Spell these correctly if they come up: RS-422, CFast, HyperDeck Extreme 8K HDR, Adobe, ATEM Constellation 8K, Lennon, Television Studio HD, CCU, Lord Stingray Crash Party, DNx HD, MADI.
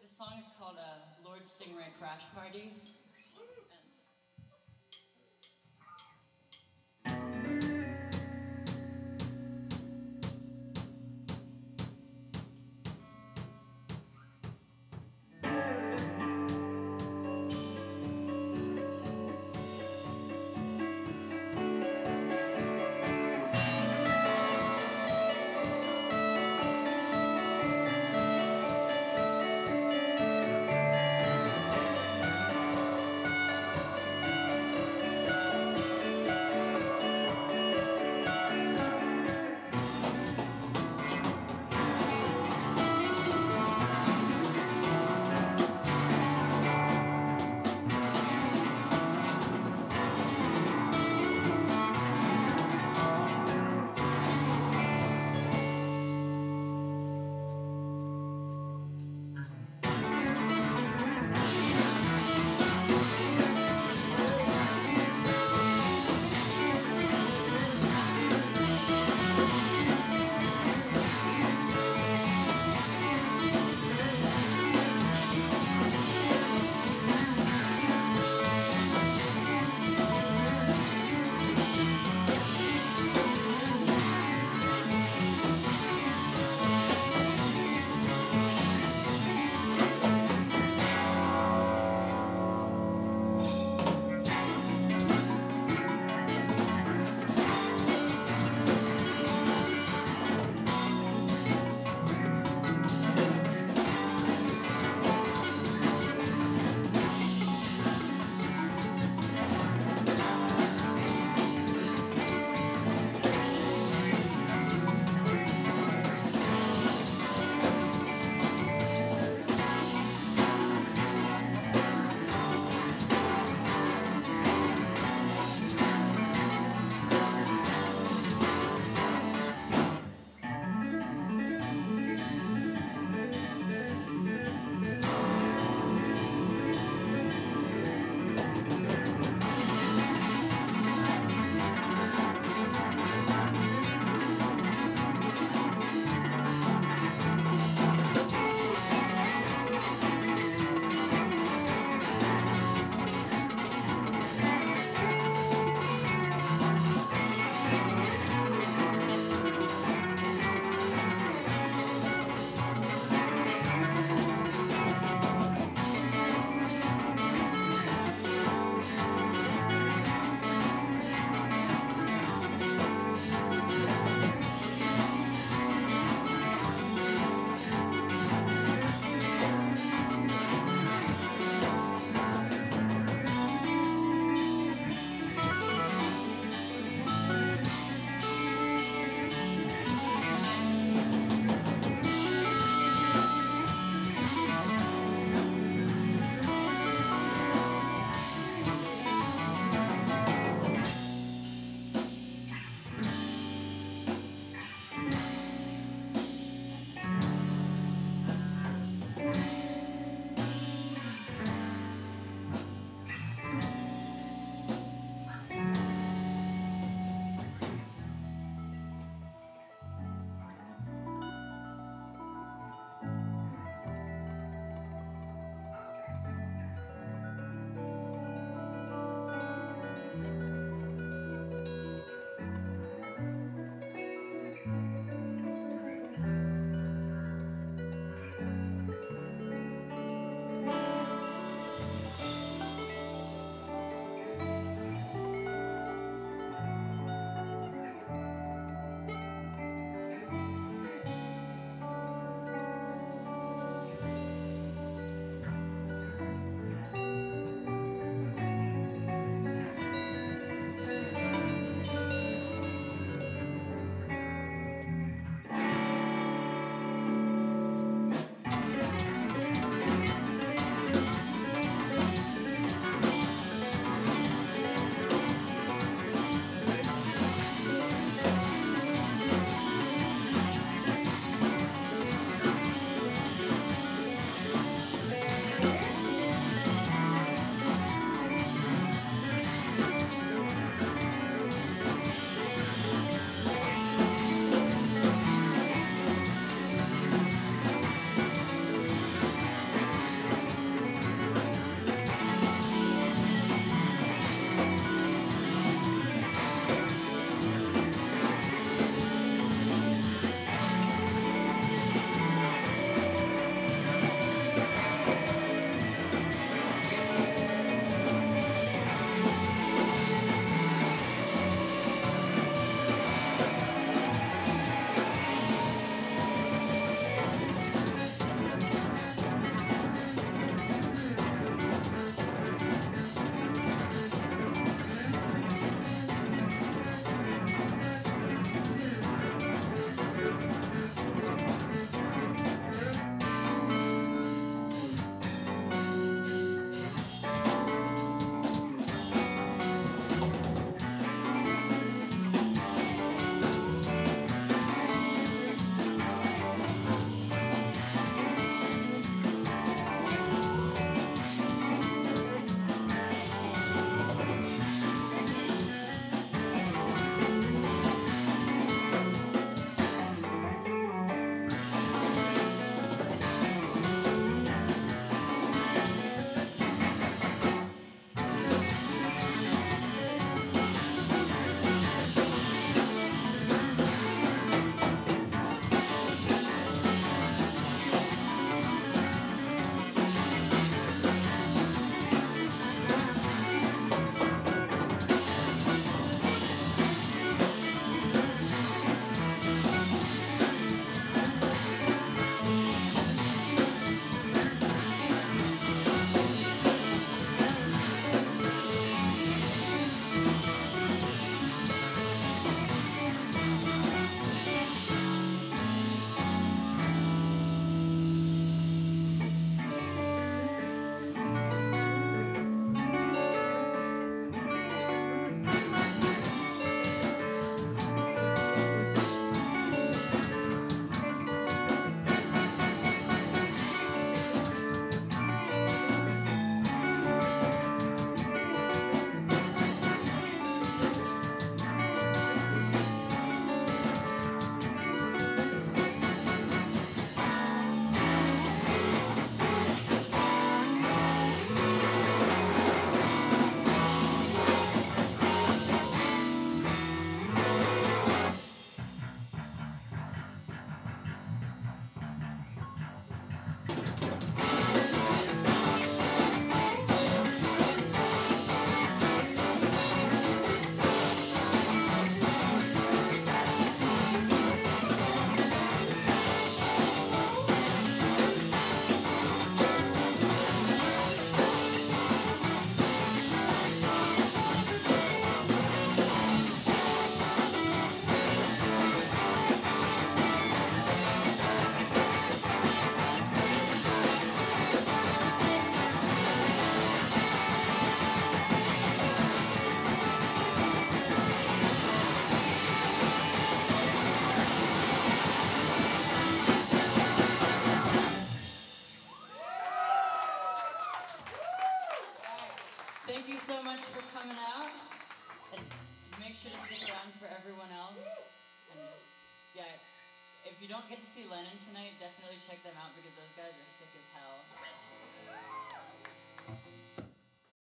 this song is called Lord Stingray Crash Party. And make sure to stick around for everyone else. And just, yeah, if you don't get to see Lennon tonight, definitely check them out because those guys are sick as hell. So.